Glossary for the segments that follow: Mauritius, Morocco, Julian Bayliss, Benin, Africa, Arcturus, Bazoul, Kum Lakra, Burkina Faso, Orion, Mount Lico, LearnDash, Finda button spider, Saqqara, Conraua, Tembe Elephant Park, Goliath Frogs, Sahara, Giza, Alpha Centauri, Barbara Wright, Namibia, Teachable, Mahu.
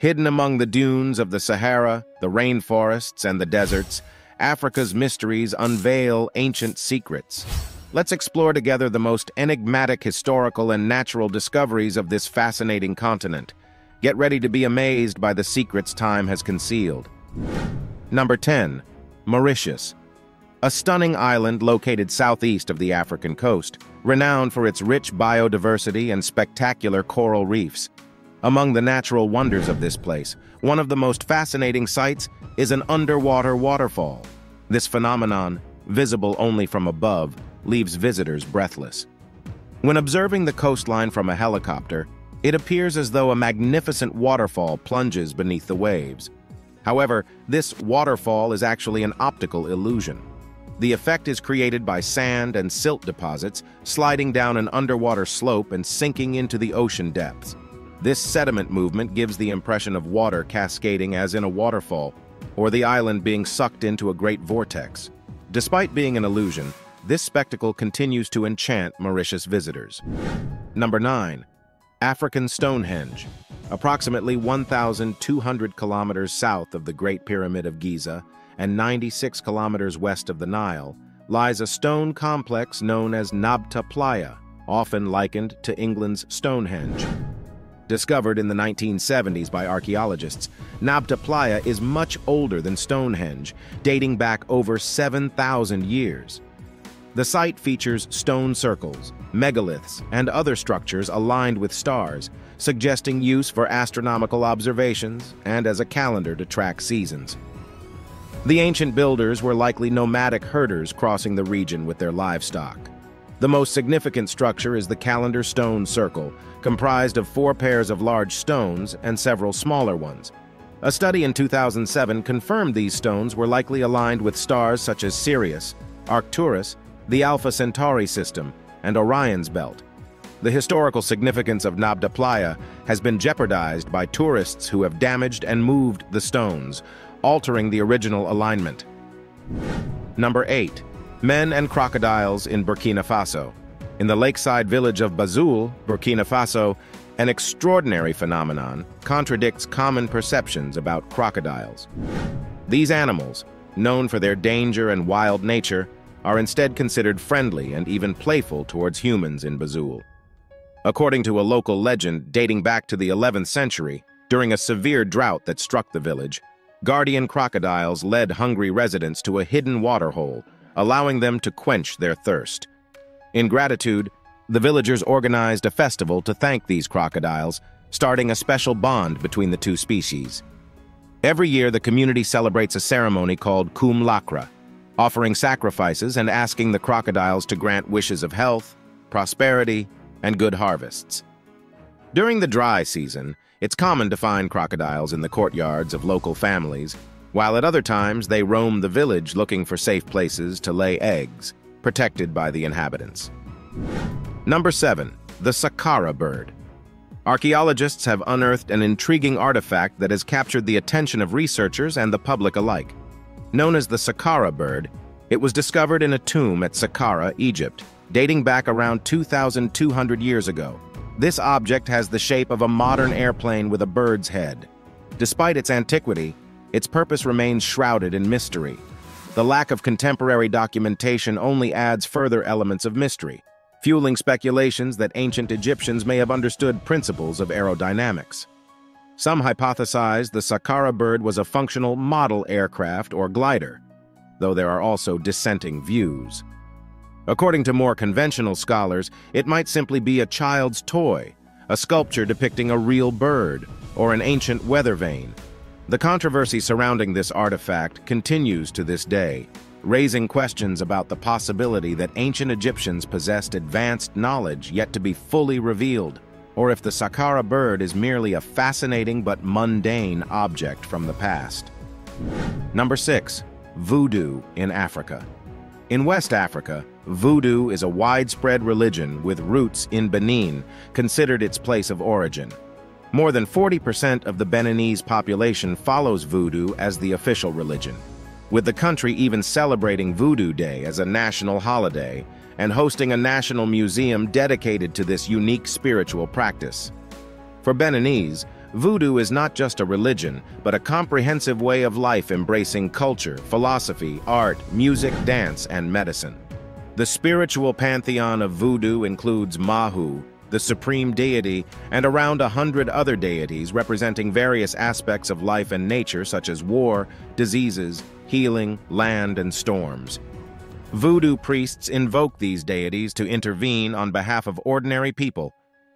Hidden among the dunes of the Sahara, the rainforests, and the deserts, Africa's mysteries unveil ancient secrets. Let's explore together the most enigmatic historical and natural discoveries of this fascinating continent. Get ready to be amazed by the secrets time has concealed. Number 10. Mauritius. A stunning island located southeast of the African coast, renowned for its rich biodiversity and spectacular coral reefs. Among the natural wonders of this place, one of the most fascinating sights is an underwater waterfall. This phenomenon, visible only from above, leaves visitors breathless. When observing the coastline from a helicopter, it appears as though a magnificent waterfall plunges beneath the waves. However, this waterfall is actually an optical illusion. The effect is created by sand and silt deposits sliding down an underwater slope and sinking into the ocean depths. This sediment movement gives the impression of water cascading as in a waterfall, or the island being sucked into a great vortex. Despite being an illusion, this spectacle continues to enchant Mauritius visitors. Number 9. African Stonehenge. Approximately 1,200 kilometers south of the Great Pyramid of Giza and 96 kilometers west of the Nile lies a stone complex known as Nabta Playa, often likened to England's Stonehenge. Discovered in the 1970s by archaeologists, Nabta Playa is much older than Stonehenge, dating back over 7,000 years. The site features stone circles, megaliths, and other structures aligned with stars, suggesting use for astronomical observations and as a calendar to track seasons. The ancient builders were likely nomadic herders crossing the region with their livestock. The most significant structure is the calendar stone circle, comprised of 4 pairs of large stones and several smaller ones. A study in 2007 confirmed these stones were likely aligned with stars such as Sirius, Arcturus, the Alpha Centauri system, and Orion's belt. The historical significance of Nabta Playa has been jeopardized by tourists who have damaged and moved the stones, altering the original alignment. Number 8. Men and crocodiles in Burkina Faso. In the lakeside village of Bazoul, Burkina Faso, an extraordinary phenomenon contradicts common perceptions about crocodiles. These animals, known for their danger and wild nature, are instead considered friendly and even playful towards humans in Bazoul. According to a local legend dating back to the 11th century, during a severe drought that struck the village, guardian crocodiles led hungry residents to a hidden waterhole, allowing them to quench their thirst. In gratitude, the villagers organized a festival to thank these crocodiles, starting a special bond between the two species. Every year, the community celebrates a ceremony called Kum Lakra, offering sacrifices and asking the crocodiles to grant wishes of health, prosperity, and good harvests. During the dry season, it's common to find crocodiles in the courtyards of local families, while at other times they roam the village looking for safe places to lay eggs, protected by the inhabitants. Number 7. The Saqqara bird. Archaeologists have unearthed an intriguing artifact that has captured the attention of researchers and the public alike. Known as the Saqqara bird, it was discovered in a tomb at Saqqara, Egypt, dating back around 2,200 years ago. This object has the shape of a modern airplane with a bird's head. Despite its antiquity, its purpose remains shrouded in mystery. The lack of contemporary documentation only adds further elements of mystery, fueling speculations that ancient Egyptians may have understood principles of aerodynamics. Some hypothesize the Saqqara bird was a functional model aircraft or glider, though there are also dissenting views. According to more conventional scholars, it might simply be a child's toy, a sculpture depicting a real bird, or an ancient weather vane. The controversy surrounding this artifact continues to this day, raising questions about the possibility that ancient Egyptians possessed advanced knowledge yet to be fully revealed, or if the Saqqara bird is merely a fascinating but mundane object from the past. Number 6. Voodoo in Africa. In West Africa, voodoo is a widespread religion with roots in Benin, considered its place of origin. More than 40% of the Beninese population follows voodoo as the official religion, with the country even celebrating Voodoo Day as a national holiday and hosting a national museum dedicated to this unique spiritual practice. For Beninese, Voodoo is not just a religion, but a comprehensive way of life embracing culture, philosophy, art, music, dance, and medicine. The spiritual pantheon of Voodoo includes Mahu, the supreme deity, and around 100 other deities representing various aspects of life and nature such as war, diseases, healing, land, and storms. Voodoo priests invoke these deities to intervene on behalf of ordinary people,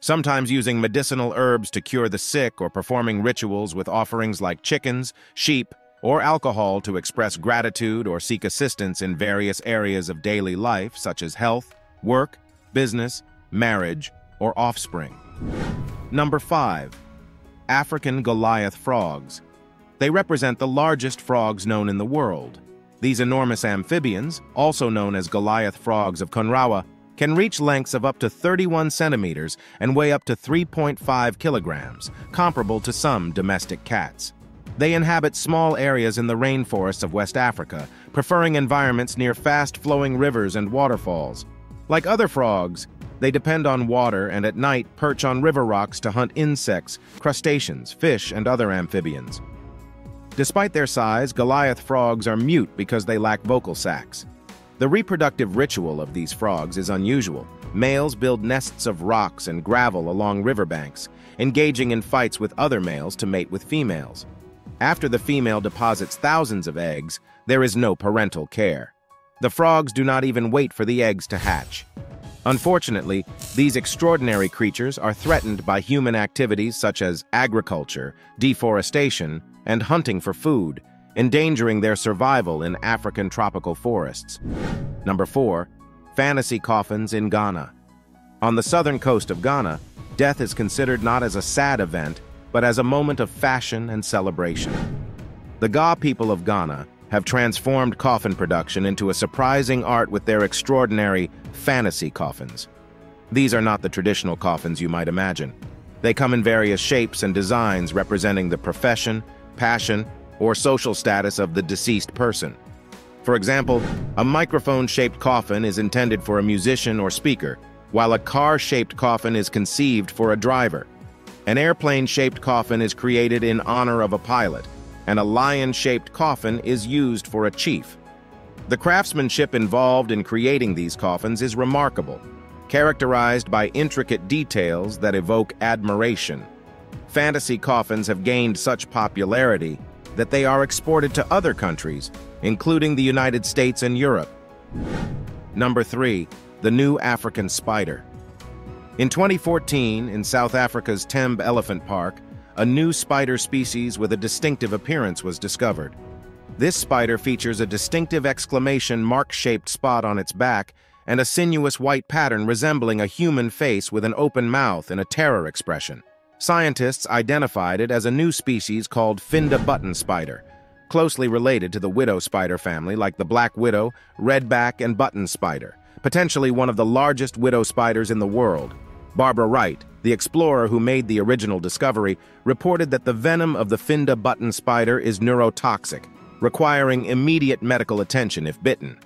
sometimes using medicinal herbs to cure the sick or performing rituals with offerings like chickens, sheep, or alcohol to express gratitude or seek assistance in various areas of daily life such as health, work, business, marriage, or offspring. Number 5. African Goliath frogs. They represent the largest frogs known in the world. These enormous amphibians, also known as Goliath frogs of Conraua, can reach lengths of up to 31 centimeters and weigh up to 3.5 kilograms, comparable to some domestic cats. They inhabit small areas in the rainforests of West Africa, preferring environments near fast-flowing rivers and waterfalls. Like other frogs, they depend on water and at night perch on river rocks to hunt insects, crustaceans, fish, and other amphibians. Despite their size, Goliath frogs are mute because they lack vocal sacs. The reproductive ritual of these frogs is unusual. Males build nests of rocks and gravel along riverbanks, engaging in fights with other males to mate with females. After the female deposits thousands of eggs, there is no parental care. The frogs do not even wait for the eggs to hatch. Unfortunately, these extraordinary creatures are threatened by human activities such as agriculture, deforestation, and hunting for food, endangering their survival in African tropical forests. Number 4. Fantasy coffins in Ghana. On the southern coast of Ghana, death is considered not as a sad event, but as a moment of fashion and celebration. The Ga people of Ghana have transformed coffin production into a surprising art with their extraordinary fantasy coffins. These are not the traditional coffins you might imagine. They come in various shapes and designs representing the profession, passion, or social status of the deceased person. For example, a microphone-shaped coffin is intended for a musician or speaker, while a car-shaped coffin is conceived for a driver. An airplane-shaped coffin is created in honor of a pilot, and a lion-shaped coffin is used for a chief. The craftsmanship involved in creating these coffins is remarkable, characterized by intricate details that evoke admiration. Fantasy coffins have gained such popularity that they are exported to other countries, including the United States and Europe. Number 3. The New African Spider. In 2014, in South Africa's Tembe Elephant Park, a new spider species with a distinctive appearance was discovered. This spider features a distinctive exclamation mark-shaped spot on its back and a sinuous white pattern resembling a human face with an open mouth and a terror expression. Scientists identified it as a new species called Finda button spider, closely related to the widow spider family like the black widow, redback, and button spider, potentially one of the largest widow spiders in the world. Barbara Wright, the explorer who made the original discovery, reported that the venom of the Finda button spider is neurotoxic, requiring immediate medical attention if bitten.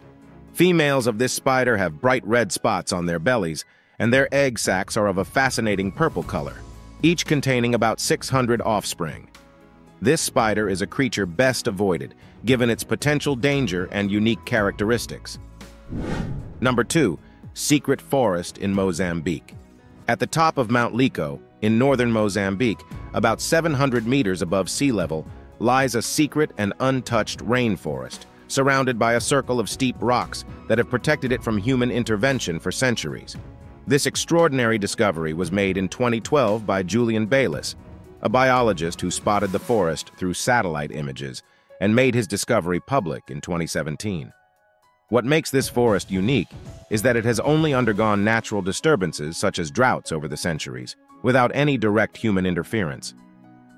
Females of this spider have bright red spots on their bellies, and their egg sacs are of a fascinating purple color, each containing about 600 offspring. This spider is a creature best avoided, given its potential danger and unique characteristics. Number 2. Secret forest in Mozambique. At the top of Mount Lico, in northern Mozambique, about 700 meters above sea level, lies a secret and untouched rainforest, surrounded by a circle of steep rocks that have protected it from human intervention for centuries. This extraordinary discovery was made in 2012 by Julian Bayliss, a biologist who spotted the forest through satellite images and made his discovery public in 2017. What makes this forest unique is that it has only undergone natural disturbances such as droughts over the centuries, without any direct human interference.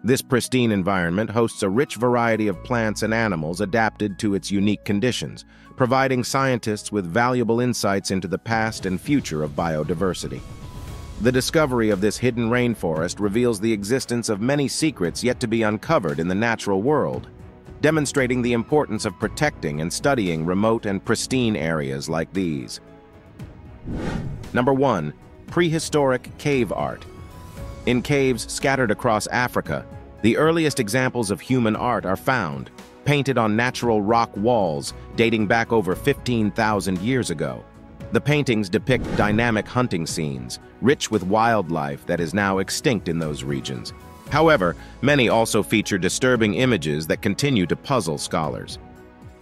This pristine environment hosts a rich variety of plants and animals adapted to its unique conditions, providing scientists with valuable insights into the past and future of biodiversity. The discovery of this hidden rainforest reveals the existence of many secrets yet to be uncovered in the natural world, demonstrating the importance of protecting and studying remote and pristine areas like these. Number 1. Prehistoric cave art. In caves scattered across Africa, the earliest examples of human art are found, painted on natural rock walls dating back over 15,000 years ago. The paintings depict dynamic hunting scenes, rich with wildlife that is now extinct in those regions. However, many also feature disturbing images that continue to puzzle scholars.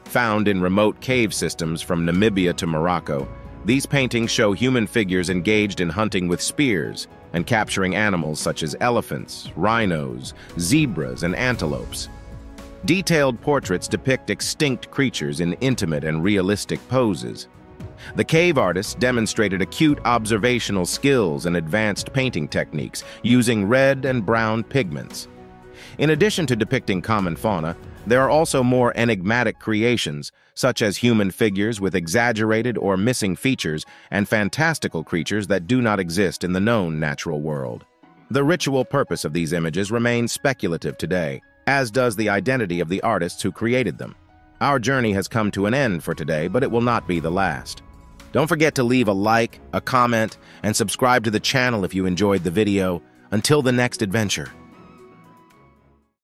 Found in remote cave systems from Namibia to Morocco, these paintings show human figures engaged in hunting with spears and capturing animals such as elephants, rhinos, zebras, and antelopes. Detailed portraits depict extinct creatures in intimate and realistic poses. The cave artists demonstrated acute observational skills and advanced painting techniques using red and brown pigments. In addition to depicting common fauna, there are also more enigmatic creations, such as human figures with exaggerated or missing features and fantastical creatures that do not exist in the known natural world. The ritual purpose of these images remains speculative today, as does the identity of the artists who created them. Our journey has come to an end for today, but it will not be the last. Don't forget to leave a like, a comment, and subscribe to the channel if you enjoyed the video. Until the next adventure.